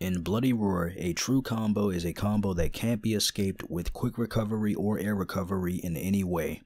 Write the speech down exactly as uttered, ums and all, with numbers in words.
In Bloody Roar, a true combo is a combo that can't be escaped with quick recovery or air recovery in any way.